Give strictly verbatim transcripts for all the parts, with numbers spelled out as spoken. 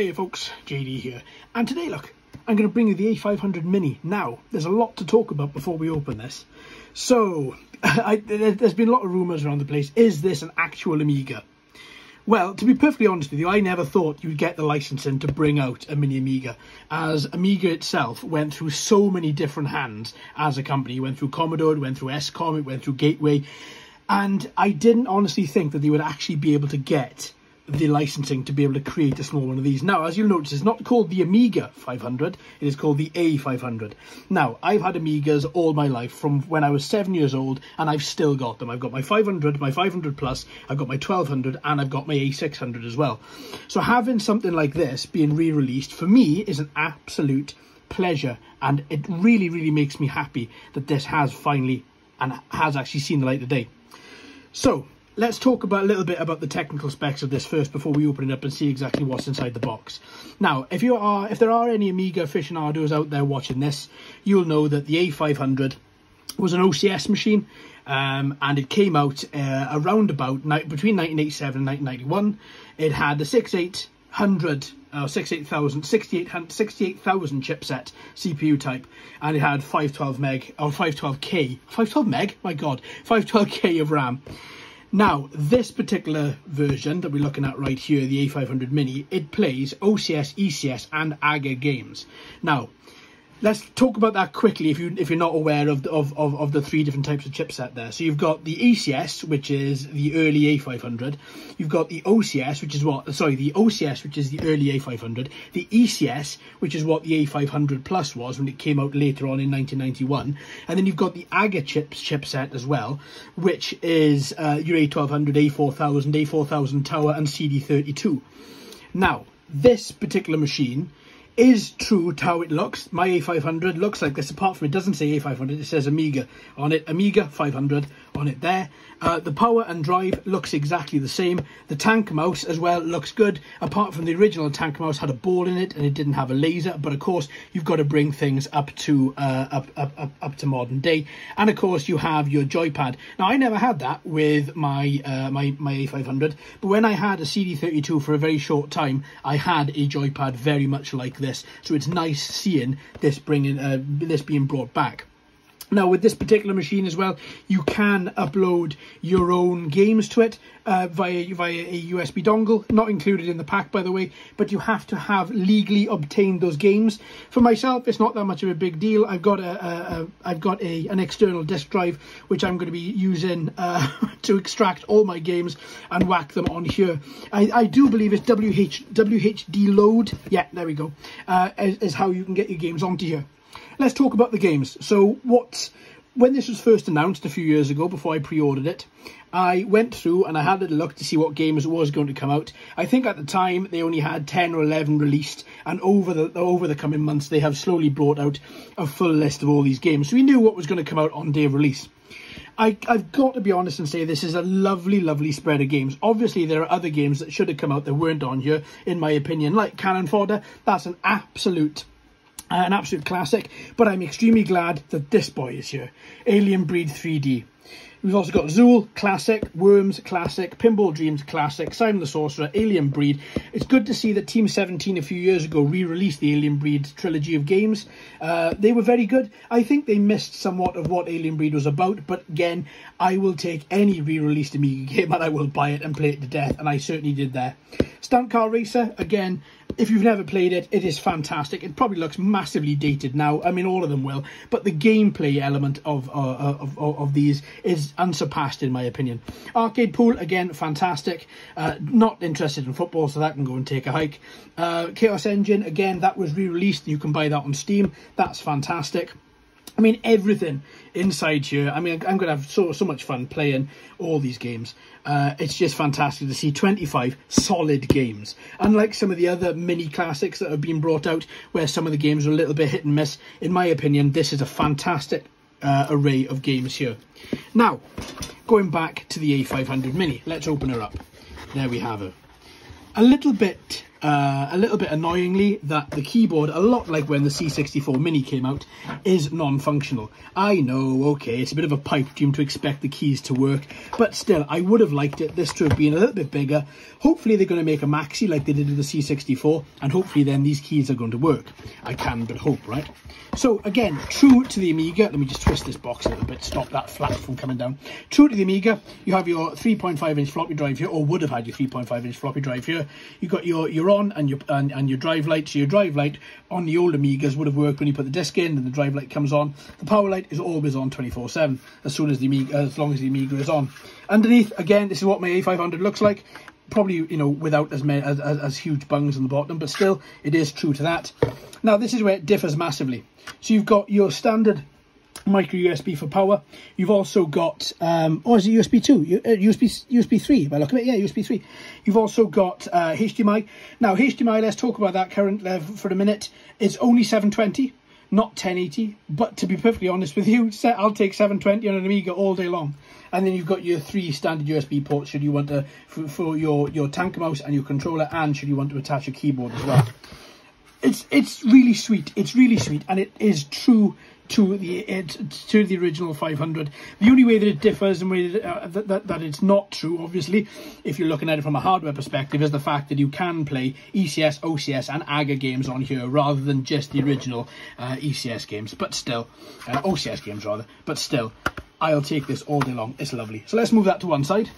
Hey folks, J D here, and today look, I'm going to bring you the A five hundred Mini. Now, there's a lot to talk about before we open this. So, I, there's been a lot of rumours around the place. Is this an actual Amiga? Well, to be perfectly honest with you, I never thought you'd get the licensing to bring out a Mini Amiga, as Amiga itself went through so many different hands as a company. It went through Commodore, it went through S com, it went through Gateway, and I didn't honestly think that they would actually be able to get the licensing to be able to create a small one of these. Now, as you'll notice, it's not called the Amiga five hundred, it is called the A five hundred. Now, I've had Amigas all my life from when I was seven years old, and I've still got them. I've got my five hundred, my five hundred plus, I've got my twelve hundred, and I've got my A six hundred as well. So having something like this being re-released, for me, is an absolute pleasure, and it really, really makes me happy that this has finally, and has actually seen the light of day. So, let's talk about a little bit about the technical specs of this first before we open it up and see exactly what's inside the box. Now, if you are, if there are any Amiga aficionados out there watching this, you'll know that the A five hundred was an O C S machine, um, and it came out uh, around about between nineteen eighty-seven and nineteen ninety-one. It had the sixty-eight hundred. Uh, sixty-eight thousand sixty-eight thousand chipset C P U type, and it had five twelve meg or five twelve K five twelve meg, my god, five twelve K of RAM. Now, this particular version that we're looking at right here, the A five hundred Mini, it plays O C S, E C S and A G A games. Now, let's talk about that quickly if, you, if you're not aware of the, of, of, of the three different types of chipset there. So you've got the E C S, which is the early A five hundred. You've got the O C S, which is what, sorry, the O C S, which is the early A five hundred. The E C S, which is what the A five hundred plus was when it came out later on in nineteen ninety-one. And then you've got the A G A chips chipset as well, which is uh, your A twelve hundred, A four thousand, A four thousand Tower and C D thirty-two. Now, this particular machine is true to how it looks. My A five hundred looks like this, apart from it doesn't say A five hundred, it says Amiga on it, Amiga five hundred on it there. Uh, the power and drive looks exactly the same. The tank mouse as well looks good, apart from the original tank mouse had a ball in it and it didn't have a laser, but of course you've got to bring things up to uh, up, up, up, up to modern day. And of course you have your joypad. Now, I never had that with my, uh, my, my A five hundred, but when I had a C D thirty-two for a very short time, I had a joypad very much like this, so it's nice seeing this bringing uh, this being brought back. Now, with this particular machine as well, you can upload your own games to it uh, via via a U S B dongle, not included in the pack, by the way, but you have to have legally obtained those games. For myself, it's not that much of a big deal. I've got a, a, a I've got a an external disk drive which I'm going to be using uh, to extract all my games and whack them on here. I, I do believe it's W H D load. Yeah, there we go. Uh, is, is how you can get your games onto here. Let's talk about the games. So what, when this was first announced a few years ago, before I pre-ordered it, I went through and I had a look to see what games was going to come out. I think at the time they only had ten or eleven released, and over the over the coming months they have slowly brought out a full list of all these games. So we knew what was going to come out on day of release. I, I've got to be honest and say this is a lovely, lovely spread of games. Obviously, there are other games that should have come out that weren't on here, in my opinion, like Cannon Fodder. That's an absolute... an absolute classic, but I'm extremely glad that this boy is here. Alien Breed three D. We've also got Zool, classic, Worms, classic, Pinball Dreams, classic, Simon the Sorcerer, Alien Breed. It's good to see that Team seventeen a few years ago re-released the Alien Breed trilogy of games. Uh, they were very good. I think they missed somewhat of what Alien Breed was about, but again, I will take any re-released Amiga game and I will buy it and play it to death, and I certainly did there. Stunt Car Racer, again, if you've never played it, it is fantastic. It probably looks massively dated now. I mean, all of them will, but the gameplay element of, uh, of, of, of these is unsurpassed in my opinion. Arcade Pool, again, fantastic. Uh, not interested in football, so that can go and take a hike. Uh, Chaos Engine, again, that was re-released. You can buy that on Steam. That's fantastic. I mean, everything inside here. I mean, I'm going to have so, so much fun playing all these games. Uh, it's just fantastic to see twenty-five solid games. Unlike some of the other mini classics that have been brought out, where some of the games are a little bit hit and miss, in my opinion, this is a fantastic Uh, array of games here. Now, going back to the A five hundred Mini, let's open her up. There we have her. A little bit uh, a little bit annoyingly, that the keyboard, a lot like when the C sixty-four Mini came out, is non-functional. I know, okay, it's a bit of a pipe dream to expect the keys to work, but still, I would have liked it, this to have been a little bit bigger. Hopefully they're going to make a maxi like they did with the C sixty-four, and hopefully then these keys are going to work. I can but hope, right? So again, true to the Amiga, let me just twist this box a little bit, stop that flap from coming down. True to the Amiga, you have your three point five inch floppy drive here, or would have had your three point five inch floppy drive here. You've got your, your on and your and, and your drive light. So your drive light on the old Amigas would have worked when you put the disc in and the drive light comes on. The power light is always on twenty-four seven as soon as the Amiga, as long as the Amiga is on. Underneath, again, this is what my A five hundred looks like. Probably, you know, without as, many, as, as, as huge bungs on the bottom, but still, it is true to that. Now, this is where it differs massively. So you've got your standard micro U S B for power. You've also got um or is it U S B two, U S B U S B three by look at it, yeah, U S B three. You've also got uh H D M I. now H D M I, let's talk about that current level for a minute. It's only seven twenty, not ten eighty, but to be perfectly honest with you, I'll take seven twenty on an Amiga all day long. And then you've got your three standard U S B ports should you want to for, for your your tank mouse and your controller, and should you want to attach a keyboard as well. It's it's really sweet. It's really sweet, and it is true to the it, to the original five hundred. The only way that it differs and way that, uh, that, that that it's not true, obviously, if you're looking at it from a hardware perspective, is the fact that you can play E C S, O C S, and A G A games on here rather than just the original uh, E C S games. But still, uh, O C S games rather. But still, I'll take this all day long. It's lovely. So let's move that to one side.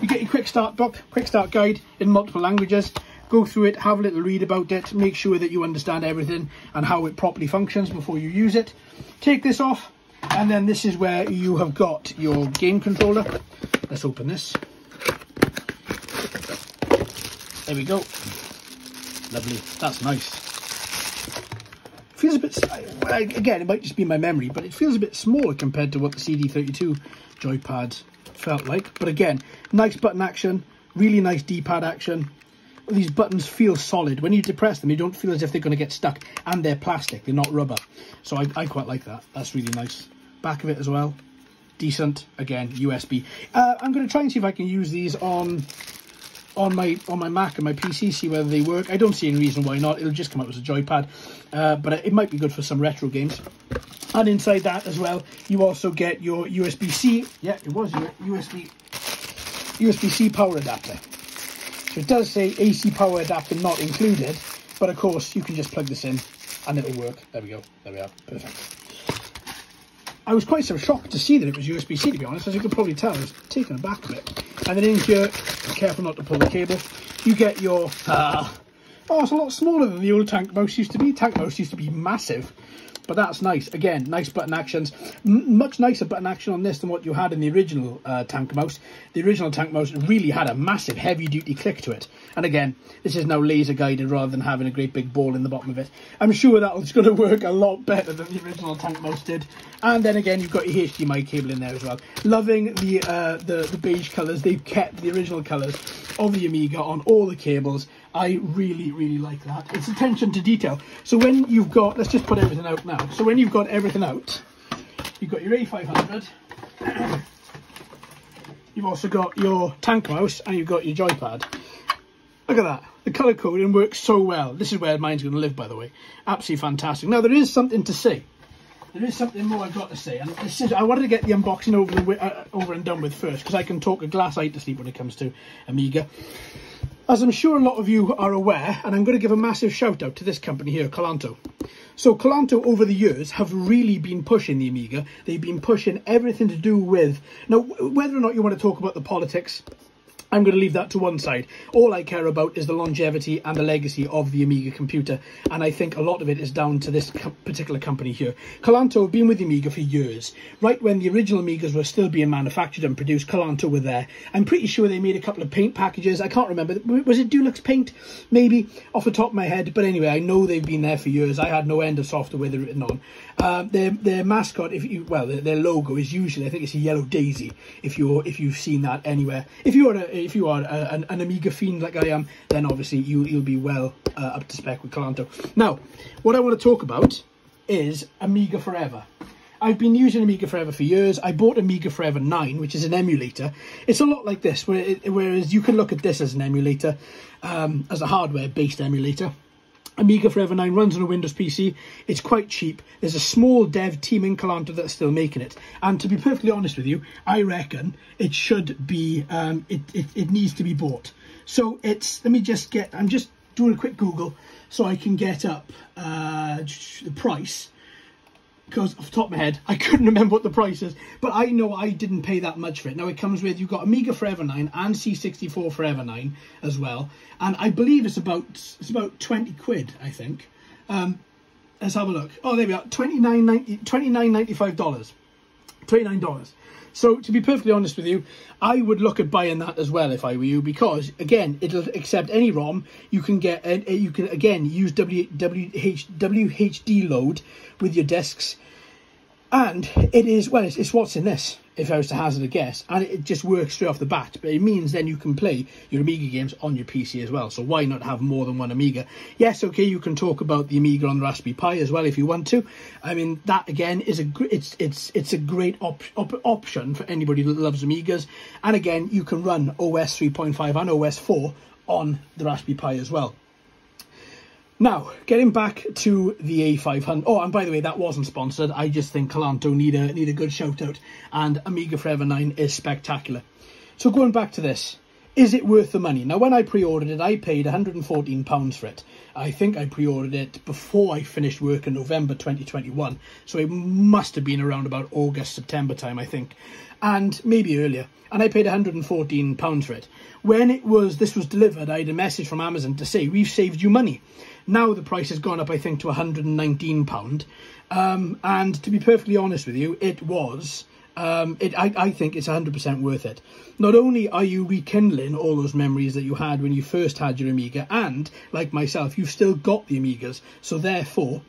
You get your quick start book, quick start guide in multiple languages. Go through it, have a little read about it, make sure that you understand everything and how it properly functions before you use it. Take this off, and then this is where you have got your game controller. Let's open this. There we go. Lovely. That's nice. Feels a bit, again, it might just be my memory, but it feels a bit smaller compared to what the C D thirty-two joypad felt like. But again, nice button action, really nice D-pad action. These buttons feel solid. When you depress them, you don't feel as if they're going to get stuck, and they're plastic, they're not rubber. So I, I quite like that. That's really nice. Back of it as well, decent. Again, U S B. uh, I'm going to try and see if I can use these on on my on my Mac and my P C, see whether they work. I don't see any reason why not. It'll just come out as a joypad, uh, but it might be good for some retro games. And inside that as well, you also get your U S B C. Yeah, it was your U S B U S B C power adapter. So it does say A C power adapter not included, but of course you can just plug this in and it'll work. There we go. There we are. Perfect. I was quite so shocked to see that it was U S B C, to be honest. As you could probably tell, I was taken aback a bit. And then in here, careful not to pull the cable, you get your... Uh, oh, it's a lot smaller than the old tank mouse used to be. Tank mouse used to be massive. But that's nice. Again, nice button actions. M much nicer button action on this than what you had in the original uh, tank mouse. The original tank mouse really had a massive heavy-duty click to it. And again, this is now laser-guided rather than having a great big ball in the bottom of it. I'm sure that's going to work a lot better than the original tank mouse did. And then again, you've got your H D M I cable in there as well. Loving the, uh, the, the beige colours. They've kept the original colours of the Amiga on all the cables. I really, really like that. It's attention to detail. So when you've got... Let's just put everything out now. So when you've got everything out, you've got your A five hundred. You've also got your tank mouse and you've got your joypad. Look at that. The colour coding works so well. This is where mine's going to live, by the way. Absolutely fantastic. Now, there is something to say. There is something more I've got to say. And this is, I wanted to get the unboxing over, the, uh, over and done with first, because I can talk a glass eye to sleep when it comes to Amiga. As I'm sure a lot of you are aware, and I'm going to give a massive shout out to this company here, Cloanto. So Cloanto, over the years, have really been pushing the Amiga. They've been pushing everything to do with... Now, whether or not you want to talk about the politics, I'm going to leave that to one side. All I care about is the longevity and the legacy of the Amiga computer. And I think a lot of it is down to this co particular company here. Cloanto have been with the Amiga for years. Right when the original Amigas were still being manufactured and produced, Cloanto were there. I'm pretty sure they made a couple of paint packages. I can't remember. Was it Deluxe Paint? Maybe off the top of my head. But anyway, I know they've been there for years. I had no end of software they're written on. Um, their, their mascot, if you, well, their, their logo is usually, I think it's a yellow daisy, if, you're, if you've seen that anywhere. If you're a If you are a, an, an Amiga fiend like I am, then obviously you, you'll be well uh, up to spec with Cloanto. Now, what I want to talk about is Amiga Forever. I've been using Amiga Forever for years. I bought Amiga Forever nine, which is an emulator. It's a lot like this, where it, whereas you can look at this as an emulator, um, as a hardware-based emulator. Amiga Forever nine runs on a Windows P C. It's quite cheap. There's a small dev team in Cloanto that's still making it. And to be perfectly honest with you, I reckon it should be, um, it, it, it needs to be bought. So it's, let me just get, I'm just doing a quick Google so I can get up uh, the price. Because off the top of my head, I couldn't remember what the price is. But I know I didn't pay that much for it. Now it comes with, you've got Amiga Forever nine and C sixty-four Forever nine as well. And I believe it's about it's about twenty quid, I think. Um, let's have a look. Oh, there we are. twenty-nine ninety-five dollars. twenty-nine dollars. So to be perfectly honest with you, I would look at buying that as well if I were you, because again, it'll accept any ROM. You can get, uh, you can again use W H D load with your discs, and it is well, it's, it's what's in this. If I was to hazard a guess, and it just works straight off the bat, but it means then you can play your Amiga games on your P C as well. So why not have more than one Amiga? Yes, okay, you can talk about the Amiga on the Raspberry Pi as well if you want to. I mean, that again is a it's it's it's a great op op option for anybody that loves Amigas. And again, you can run O S three point five and O S four on the Raspberry Pi as well. Now, getting back to the A five hundred. Oh, and by the way, that wasn't sponsored. I just think Cloanto need a, need a good shout-out. And Amiga Forever nine is spectacular. So going back to this, is it worth the money? Now, when I pre-ordered it, I paid one hundred and fourteen pounds for it. I think I pre-ordered it before I finished work in November twenty twenty-one. So it must have been around about August, September time, I think. And maybe earlier. And I paid one hundred and fourteen pounds for it. When it was this was delivered, I had a message from Amazon to say, we've saved you money. Now the price has gone up, I think, to one hundred and nineteen pounds. Um, and to be perfectly honest with you, it was, um, it, I, I think it's one hundred percent worth it. Not only are you rekindling all those memories that you had when you first had your Amiga, and, like myself, you've still got the Amigas, so therefore,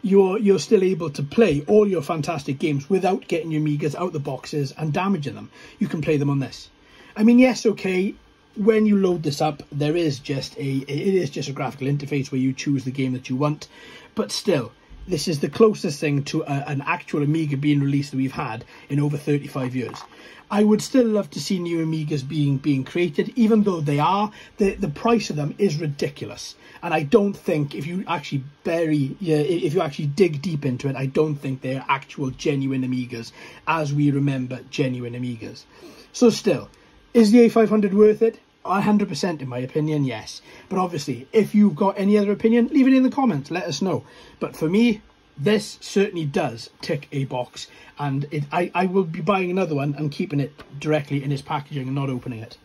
you're, you're still able to play all your fantastic games without getting your Amigas out of the boxes and damaging them. You can play them on this. I mean, yes, okay, when you load this up, there is just a it is just a graphical interface where you choose the game that you want, but still, this is the closest thing to a, an actual Amiga being released that we've had in over thirty-five years. I would still love to see new Amigas being being created, even though they are the the price of them is ridiculous. And I don't think if you actually bury yeah, if you actually dig deep into it, I don't think they're actual genuine Amigas as we remember genuine Amigas. So still, is the A five hundred worth it? one hundred percent in my opinion, yes. But obviously, if you've got any other opinion, leave it in the comments. Let us know. But for me, this certainly does tick a box. And it, I, I will be buying another one and keeping it directly in its packaging and not opening it.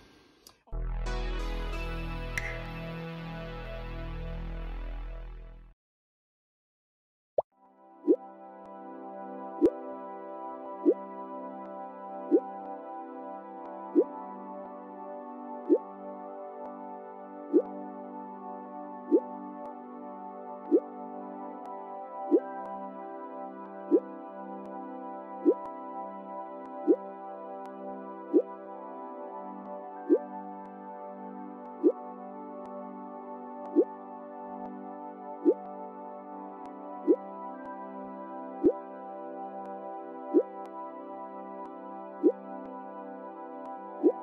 Yeah.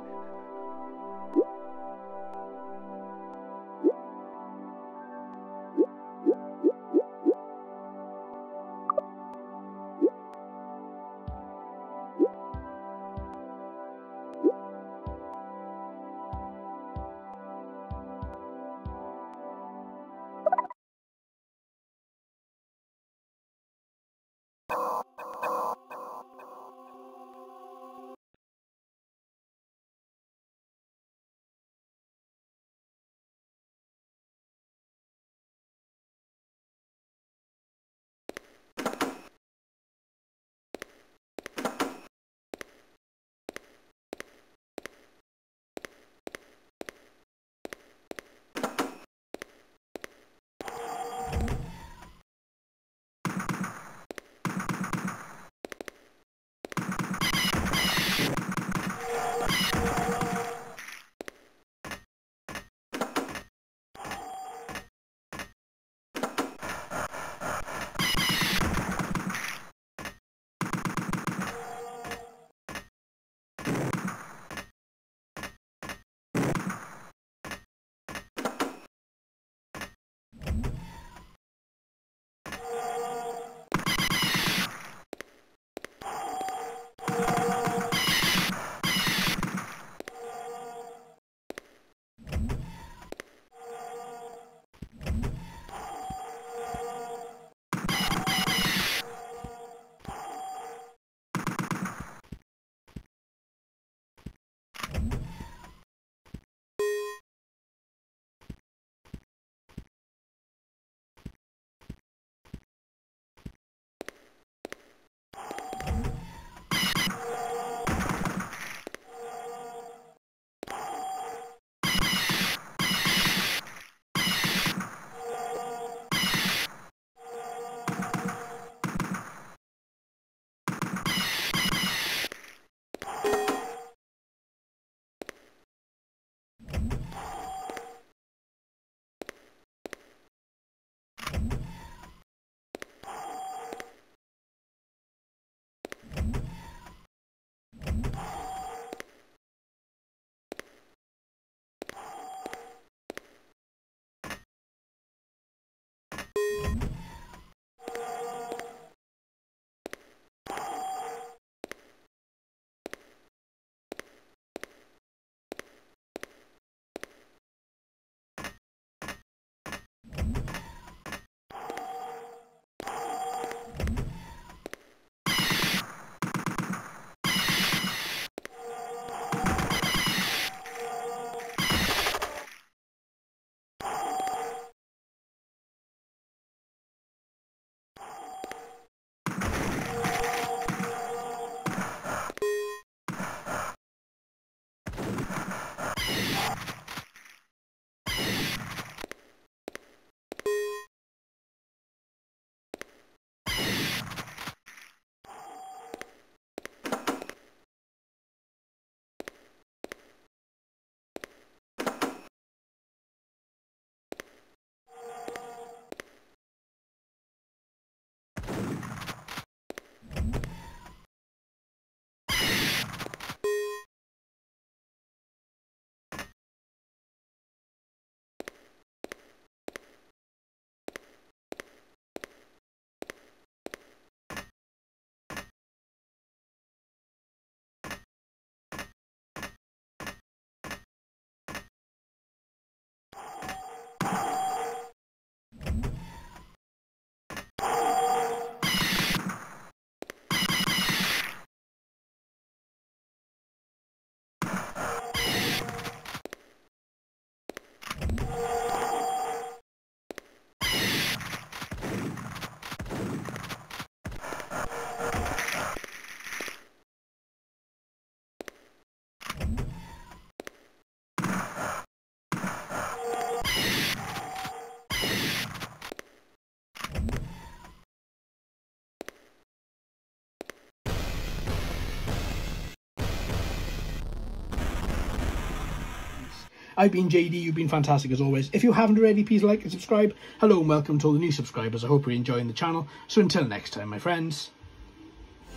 I've been J D, you've been fantastic as always. If you haven't already, please like and subscribe. Hello and welcome to all the new subscribers. I hope you're enjoying the channel. So until next time, my friends,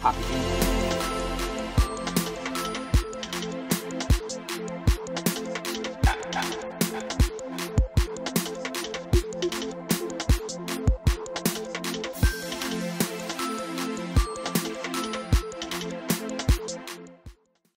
happy gaming.